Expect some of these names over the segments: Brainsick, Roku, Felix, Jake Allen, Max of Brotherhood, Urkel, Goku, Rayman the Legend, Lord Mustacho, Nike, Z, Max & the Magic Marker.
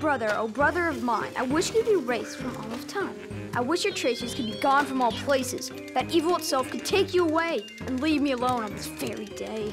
Brother, oh brother of mine, I wish you could be erased from all of time. I wish your traces could be gone from all places. That evil itself could take you away and leave me alone on this very day.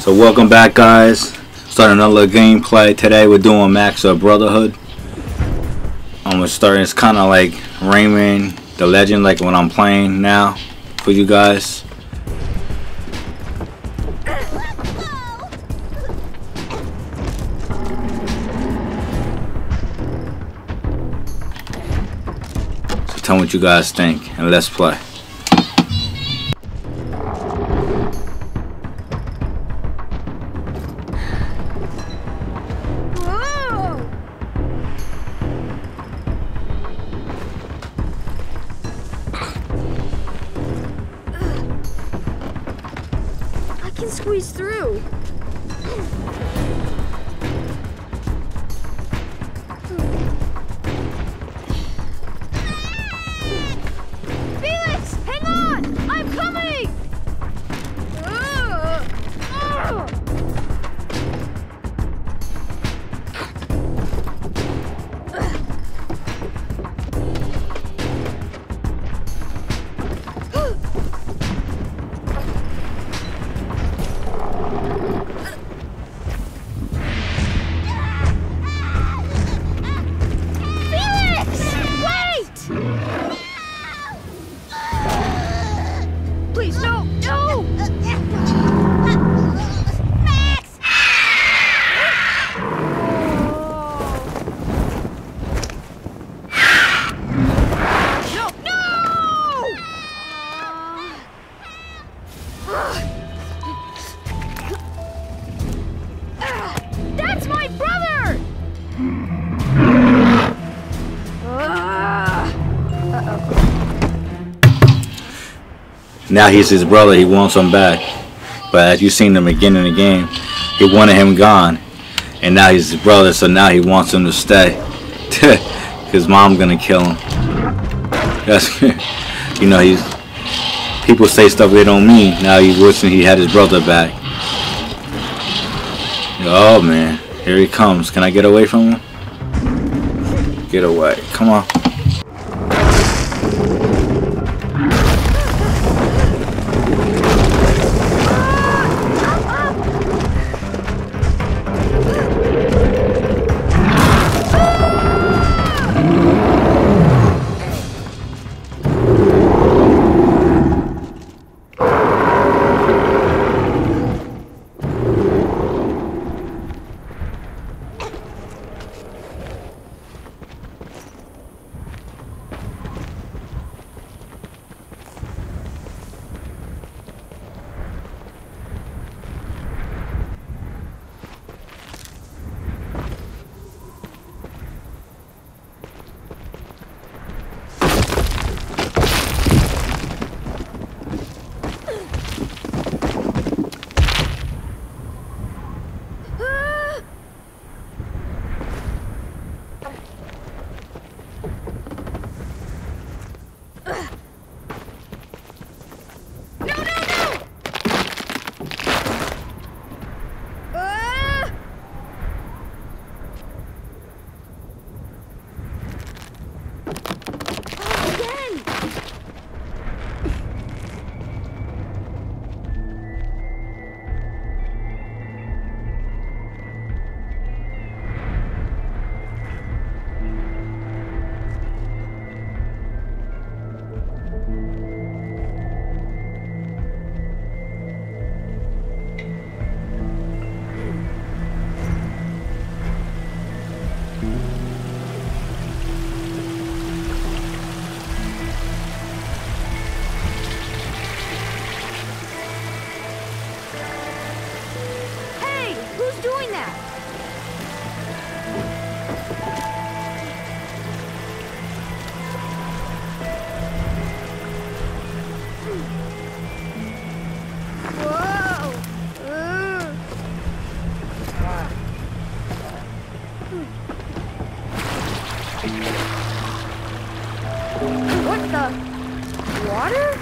So welcome back, guys. Starting another gameplay today. We're doing Max of Brotherhood. I'm starting. It's kind of like Rayman the Legend, like when I'm playing now for you guys. So tell me what you guys think, and let's play. Now he's his brother, he wants him back. But as you've seen him again in the game, he wanted him gone. And now he's his brother, so now he wants him to stay. His mom's gonna kill him. That's, you know, he's, people say stuff they don't mean. Now he's wishing he had his brother back. Oh man, here he comes. Can I get away from him? Get away, come on. Whoa! What the? Water?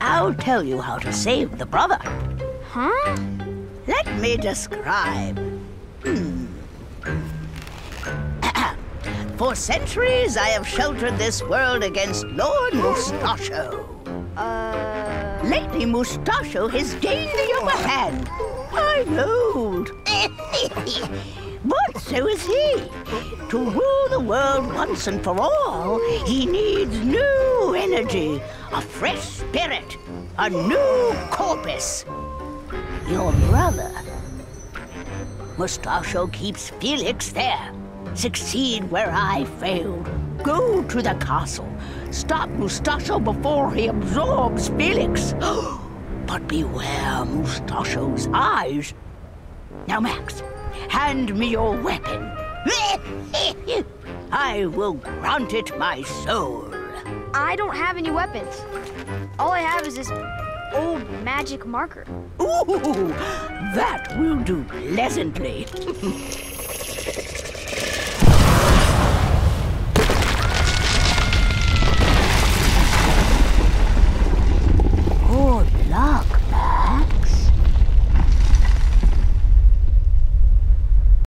I'll tell you how to save the brother. Huh? Let me describe. For centuries, I have sheltered this world against Lord Mustacho. Lately, Mustacho has gained the upper hand. I'm old. But so is he. To rule the world once and for all, he needs new energy, a fresh spirit, a new corpus. Your brother. Mustacho keeps Felix there. Succeed where I failed. Go to the castle. Stop Mustacho before he absorbs Felix. But beware Mustacho's eyes. Now, Max. Hand me your weapon. I will grant it my soul. I don't have any weapons. All I have is this old magic marker. Ooh, that will do pleasantly.